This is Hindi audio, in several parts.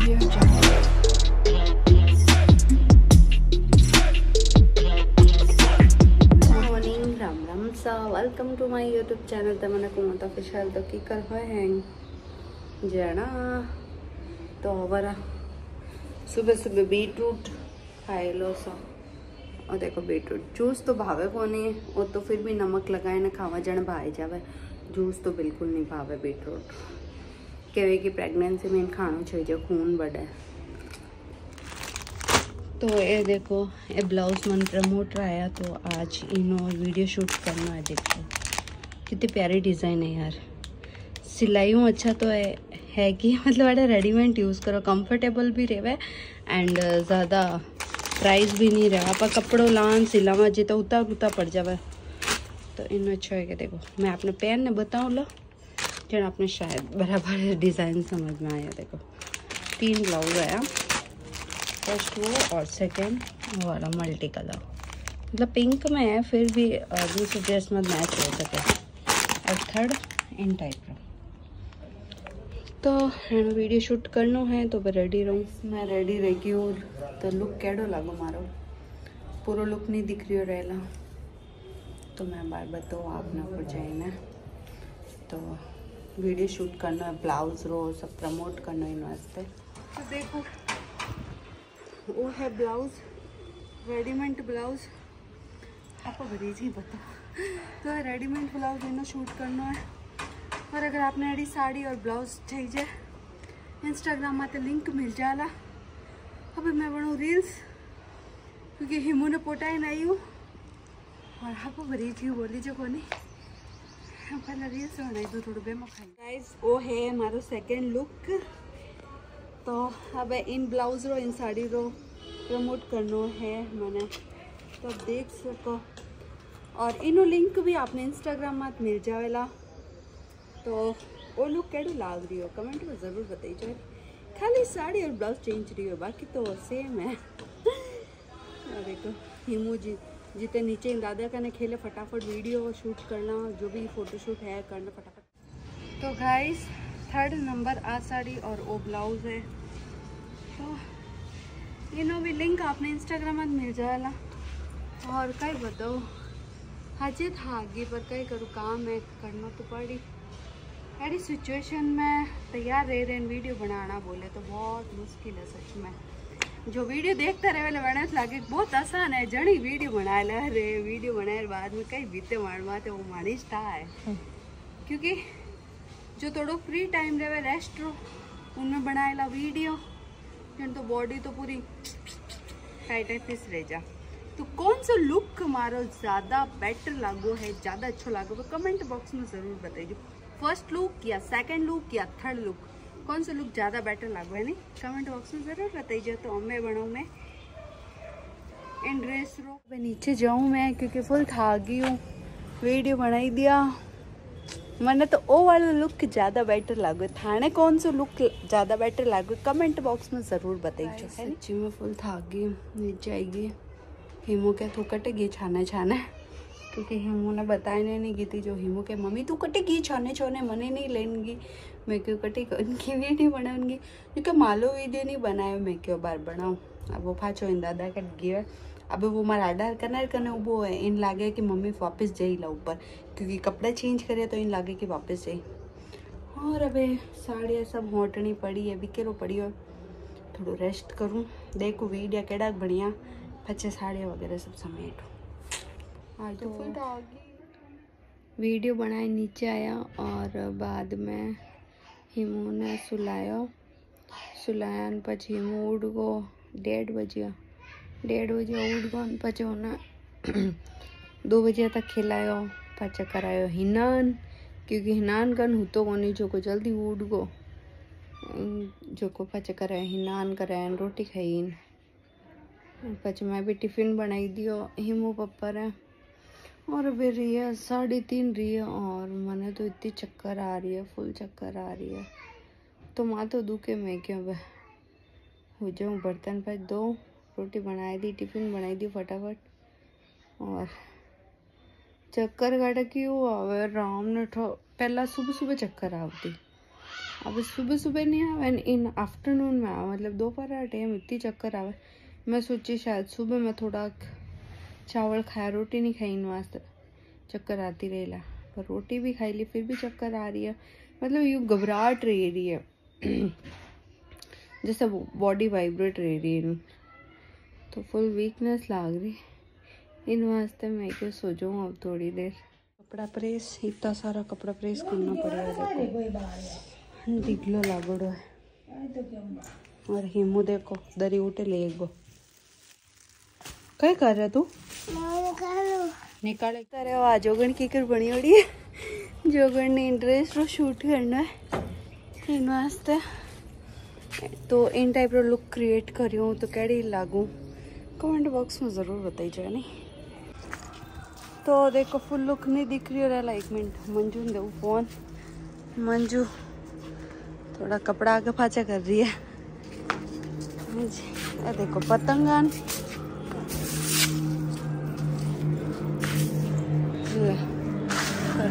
Welcome to my YouTube channel Tamanna Kumar official. तो की कर हैं जाना तो हमारा सुबह सुबह बीटरूट खाए लो सो। और देखो बीटरूट जूस तो भावे को नहीं और तो फिर भी नमक लगाए ना खावा जन भाई जावे, जूस तो बिल्कुल नहीं भावे बीटरूट। कहवे कि प्रेगनेंसी में खाना चाहिए खून बढ़े। तो ये देखो ये ब्लाउज मन प्रमोट आया तो आज इन और वीडियो शूट करना है। देखो कितनी प्यारी डिज़ाइन है यार, सिलाई अच्छा तो है कि मतलब अरे रेडीमेड यूज़ करो, कंफर्टेबल भी रहे एंड ज़्यादा प्राइस भी नहीं रहे। आप कपड़ों लान सिलावा जी तो उतार उतार पड़ जावे तो इन अच्छा है कि देखो मैं अपने पैन ने बताऊँ लो जो आपने शायद बराबर डिज़ाइन समझ में आया। देखो तीन ब्लाउज आया, फर्स्ट वो और सेकंड वो वाला मल्टी कलर मतलब पिंक में है, फिर भी दूसरे ड्रेस में मैच हो सके और थर्ड इन टाइप। तो वीडियो शूट करना है तो मैं रेडी रहूँ, मैं रेडी रह गई हूँ। तो लुक कैडो लागो मारो, पूरा लुक नहीं दिख रही हो रहेला तो मैं बार बताओ आप ना पर जाइए। तो वीडियो शूट करना है, ब्लाउज रो सब प्रमोट करना इन वास्ते। तो देखो वो है ब्लाउज, रेडीमेड ब्लाउज आपको बरीज ही बताओ। तो रेडीमेड ब्लाउज इन्हों शूट करना है और अगर आपने अड़ी साड़ी और ब्लाउज चाहिए इंस्टाग्राम में तो लिंक मिल जाला। अब मैं बनूँ रील्स क्योंकि हिमू ने पोटा ही नहीं हूँ और आपको बरीज ही बोली जो को नहीं पहले रील्स बनाई दो थोड़े बेमो खाई। गाइज वो है हमारा सेकेंड लुक। तो अब इन ब्लाउज रो इन साड़ी रो प्रमोट करनो है मैंने तो देख सको और इनो लिंक भी आपने इंस्टाग्राम में मिल जावेला। तो वो लुक कैडो लाग रही हो कमेंट में ज़रूर बताइए। खाली साड़ी और ब्लाउज चेंज रही हो बाकी तो सेम है। देखो हिमू जी जितने नीचे दादा कने खेले फटाफट वीडियो शूट करना, जो भी फोटोशूट है करना फटाफट। तो गाइस थर्ड नंबर आ साड़ी और वो ब्लाउज है तो इनो भी लिंक आपने इंस्टाग्राम में मिल जाएगा। और कई बताओ हाजिर था आगे पर कई करूँ काम है करना तो पड़ी। ऐसी सिचुएशन में तैयार रह रहे वीडियो बनाना बोले तो बहुत मुश्किल है सच में। जो वीडियो देखता रहे वाले बनाए तो लगे बहुत आसान है, जड़ी वीडियो बनाए ला रहे वीडियो बनाए बाद में कई बीते मारवाते वो मानिश था है क्योंकि जो थोड़ा फ्री टाइम रहे रेस्ट रो उनमें बनाएला वीडियो जन तो बॉडी तो पूरी टाइट टाइट फिस रह जा। तो कौन सा लुक मारो ज़्यादा बेटर लागो है, ज़्यादा अच्छा लागो तो कमेंट बॉक्स में ज़रूर बताइए। फर्स्ट लुक या सेकंड लुक या थर्ड लुक कौन सा लुक ज़्यादा बेटर लागो है नहीं कमेंट बॉक्स में ज़रूर बताइए। तो हमें बनाऊँ मैं इन ड्रेस रो मैं नीचे जाऊँ मैं क्योंकि फुल खा गई हूँ, वीडियो बनाई दिया मैंने। तो वो वाला लुक ज़्यादा बेटर लागो, थाने कौन सा लुक ज़्यादा बेटर लागो कमेंट बॉक्स में ज़रूर बताइए। सच्ची में फुल थक गई नीचे आएगी हिमू के तू कटेगी छाने छाने क्योंकि हिमू ने बताया नहीं गई थी। जो हिमू के मम्मी तू कटेगी छाने छाने मने नहीं लेंगी मैं क्यों कटेगी उनकी वीडियो बनाऊंगी क्योंकि मालो वीडियो नहीं बनाए मैं क्यों बार बनाऊँ। अब वो फाचो इन दादा कट गया अब वो मारा आडार करना करना वो है इन लागे कि मम्मी वापस जाई ला ऊपर क्योंकि कपड़ा चेंज करे तो इन लागे कि वापस जाई। और अबे साड़ियाँ सब होटनी पड़ी है बिकेरो पड़ी हो थोड़ा रेस्ट करूँ देखो वीडियो केड़ा बढ़िया अच्छे साड़ियाँ वगैरह सब समेटो। आज तो फुल वीडियो बनाए नीचे आया और बाद में हिमू ने सुलायो, सुलाया पछी हिमू उड़ गो 1:30 बजे उठ गन पचे उन्हें 2 बजे तक खिलायो पाचा करायो हिनान क्योंकि हिनान कन हूँ तो कोनी जो को जल्दी उठ गो जो को पाचा कराया हिनान कराया रोटी खाइन पचे मैं भी टिफिन बनाई दियो हिमू पप्पर है। और अभी रही है 3:30 रही है और मैंने तो इतनी चक्कर आ रही है फुल चक्कर आ रही है तो माँ तो दुखे मैं क्यों अब हो जाऊँ बर्तन पर दो रोटी बनाई दी टिफिन बनाई दी फटाफट और चक्कर काट की वो आवे राम ने पहला सुबह सुबह चक्कर आती अब सुबह सुबह नहीं आवे इन आफ्टरनून में आवे, मतलब दोपहर का टाइम इतनी चक्कर आवे। मैं सोची शायद सुबह में थोड़ा चावल खाया, रोटी नहीं खाई, इन वास्ते चक्कर आती रहेला। पर रोटी भी खाई ली फिर भी चक्कर आ रही है, मतलब यूँ घबराहट रह रही है जैसे बॉडी वाइब्रेट रह रही है, तो फुल वीकनेस लाग रही। इन वास्ते मैं क्यों सो जाऊँ अब थोड़ी देर। कपड़ा प्रेस, इतना सारा कपड़ा प्रेस करना पड़ेगा, ढीगलो लागड़ो है। और हिमू देखो दरी उठे ले गो, क्या कर रहा तू? निकाले तारे आ जोगण की कर बनी ओड़ी जोगण ने इंटरेस्ट रो शूट करना है इन वास्ते, तो इन टाइप रो लुक क्रिएट करियो तो कैडी लागू कमेंट बॉक्स में जरूर बताई जाए। नहीं तो देखो फुल लुक नहीं दिख रही है। लाइक मिनट मंजू ने दो फोन, मंजू थोड़ा कपड़ा आगे फाचा कर रही है। ये देखो पतंगान,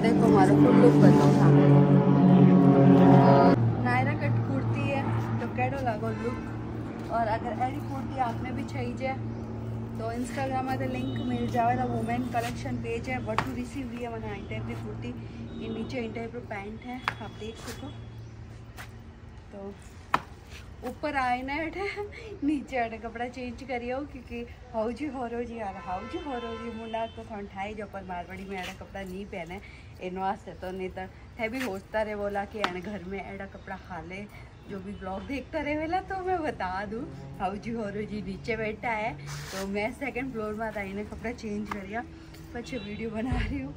देखो हमारा फुल लुक बनो था। नायरा कट कुर्ती है तो कैडो लागो लुक। और अगर ऐसी कुर्ती आपने भी चाहिए तो इंस्टाग्राम में लिंक मिल जाएगा, वुमेन कलेक्शन पेज है। वट टू रिसीव लिया मैंने इन टाइप की कुर्ती, इन नीचे इन टाइप पैंट है, आप देख सको। तो ऊपर आए ना अटे नीचे अटे कपड़ा चेंज करियो, क्योंकि हाउजी होरोजी यार हाउजी होरोजी मुंडा तो थोड़ा ठाई जो पर मारवाड़ी में अड़ा कपड़ा नहीं पहने इन वास्ते। तो नहीं तो थे भी होता रहे बोला कि अने घर में अड़ा कपड़ा खा ले, जो भी ब्लॉग देखता रहे वेला तो मैं बता दूँ हाउजी होरोजी नीचे बैठा है। तो मैं सेकेंड फ्लोर में आई ने कपड़ा चेंज करिया, पीछे वीडियो बना रही हूँ।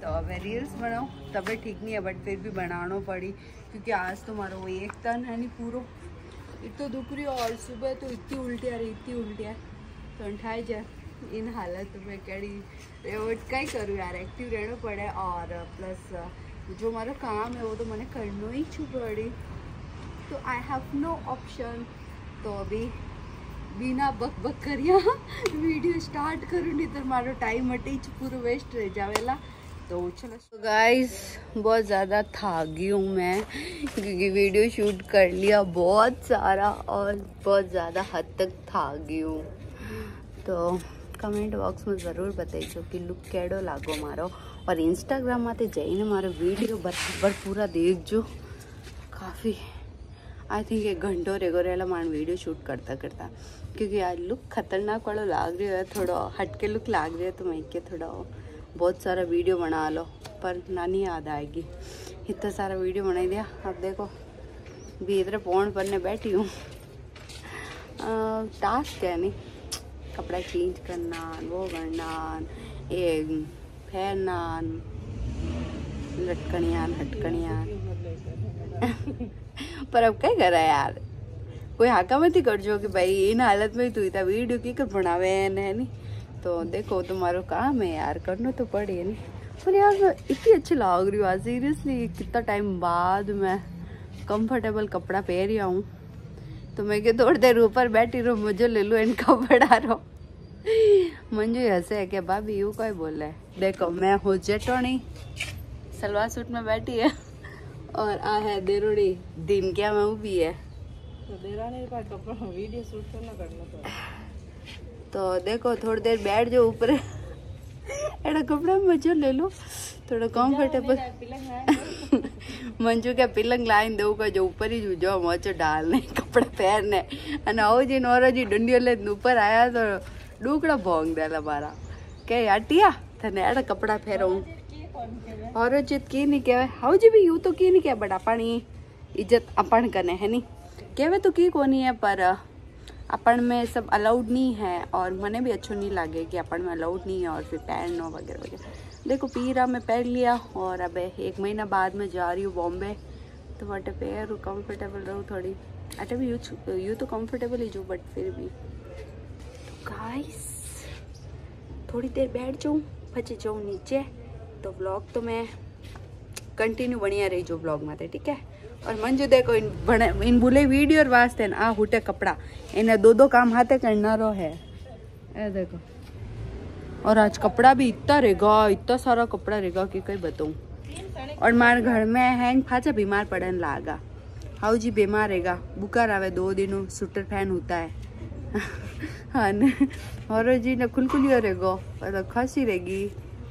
तो अब रील्स बनाऊँ, तबीयत ठीक नहीं है बट फिर भी बनाना पड़ी, क्योंकि आज तो मारो वही एक तन है नहीं पूरा, इतना दुख रही। और सुबह तो इतनी उल्टी आ रही, इतनी उल्टी आ रही, तो उठाई जाए इन हालत में कड़ी रेवट का ही करूँ यार, एक्टिव रहना पड़े। और प्लस जो हमारा काम है वो तो मैंने करना ही छू पड़ी, तो आई हैव नो ऑप्शन। तो अभी बिना बक बक करिया वीडियो स्टार्ट करूँ, नहीं तो मारो टाइम अटी पूरा वेस्ट रह जावेला। तो चलो गाइस, बहुत ज़्यादा थक गई हूँ मैं, क्योंकि वीडियो शूट कर लिया बहुत सारा और बहुत ज़्यादा हद तक थक गई हूँ। तो कमेंट बॉक्स में ज़रूर बताइए कि लुक कैडो लागो मारो। और इंस्टाग्राम में तो जाइए मारो वीडियो बराबर पूरा देख जो, काफ़ी आई थिंक एक घंटो रेगोरेला मान वीडियो शूट करता करता, क्योंकि आज लुक खतरनाक वालों लाग रही है, थोड़ा हटके लुक लाग रही है। तो मैं क्या थोड़ा बहुत सारा वीडियो बना लो, पर नानी याद आएगी इतना सारा वीडियो बना दिया। अब देखो भी इधर पौन पढ़ने बैठी हूँ, टास्क है नहीं, कपड़ा चेंज करना, वो करना, एक फैरना, लटकनियान हटकनियान पर अब क्या करा यार, कोई हाका मत ही कर जो कि भाई इन हालत में तू इतना वीडियो की कर बनावे है नहीं। तो देखो तुम्हारा काम है यार, करना तो पड़े नहीं। पर यार इतनी अच्छी लग रही हूँ सीरियसली, कितना टाइम बाद मैं कंफर्टेबल कपड़ा पहन रही हूँ। तो मैं क्या थोड़ी देर ऊपर बैठी रहो, मुझे ले लो इन कपड़ा रहो। मंजू हंसे है क्या भाभी यू कोई बोल रहा है। देखो मैं हो जेटोनी सलवार सूट में बैठी है, और आ है देरोड़ी दिन क्या मैं भी है। तो देखो थोड़ी देर बैठ जाओ ऊपर, एड़ा कपड़ा मजो ले लो थोड़ा कंफर्टेबल। मंजू क्या पिलंग लाइन दो का जो ऊपर ही जो मोचो डालने कपड़ा पहनने अने आओ जी नोरो जी डंडियो ले ऊपर आया तो डूकड़ा भोंग देला मारा के हटिया थने एड़ा कपड़ा फेरो और जित की नहीं कहवे हाउ जी भी यूं तो की नहीं कह बट अपनी इज्जत अपन कने है नहीं कहवे तो की कोनी है, पर अपन में सब अलाउड नहीं है। और मने भी अच्छो नहीं लगे कि अपन में अलाउड नहीं है और फिर पहनो वगैरह वगैरह। देखो पीरा मैं पहन लिया, और अब एक महीना बाद मैं जा रही हूँ बॉम्बे, तो वटे पैर कंफर्टेबल रहूँ थोड़ी। अच्छा भी यू तो कंफर्टेबल ही जो, बट फिर भी तो गाइस थोड़ी देर बैठ जाऊँ, फंसे जाऊँ नीचे। तो ब्लॉग तो मैं कंटिन्यू बढ़िया रही जो ब्लॉग में, ठीक है। और मंजू देखो इन बुले वीडियो वास्ते आ हुटे कपड़ा, इन्हें दो दो काम हाथे करना रो है ए देखो। और आज कपड़ा भी इतना रहेगा, इतना सारा कपड़ा रहेगा कि कहीं बताऊँ। और मार घर में हैंग फाचा बीमार पड़न लागा, हाउ जी बीमार रहेगा, बुखार आवे 2 दिनों स्वेटर फैन होता है हाँ ने और जी ने खुलकुलियो रहेगो पर खांसी रहेगी।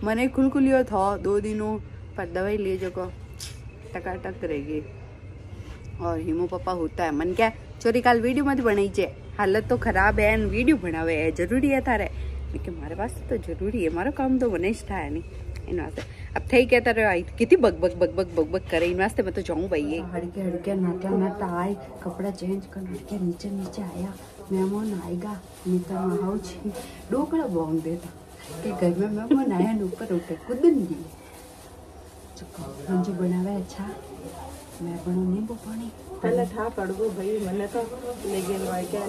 मैंने खुलकुलियो था 2 दिनों पर दवाई ले जागो टकाटक रहेगी। और हिमो पापा होता है मन क्या छोरी काल वीडियो मत बनाई जे, हालत तो खराब है न वीडियो बनावे है जरूरी है थारे। लेकिन मारे पास तो जरूरी है, मारो काम तो बने था है नहीं। इन वास्ते अब थई कहता रहे आई कितनी बग बग बग बग बग बग करे। इन वास्ते मैं तो जाऊं भाई ये हड़के नाटा नाटा आई कपड़ा चेंज कर के नीचे नीचे आया। मेहमान आएगा नीता हाउ छी डोकड़ा बोंग देता कि घर में मेहमान आया न ऊपर उठे कुदन दी मुझे बनावे। अच्छा मैं बनो नींबू पानी पहले था पड़गो भाई मने तो ले गेल भाई के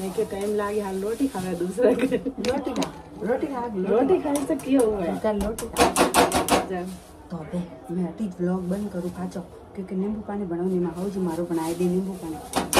ने के टाइम लागे हाल रोटी खावे दूसरा के रोटी खा रोटी खाए तो क्यों हुआ चल रोटी जा तो बे मैं अभी व्लॉग बंद करूं पाछो क्योंकि नींबू पानी बनावनी मां हाउ जी मारो बनाए दे नींबू पानी।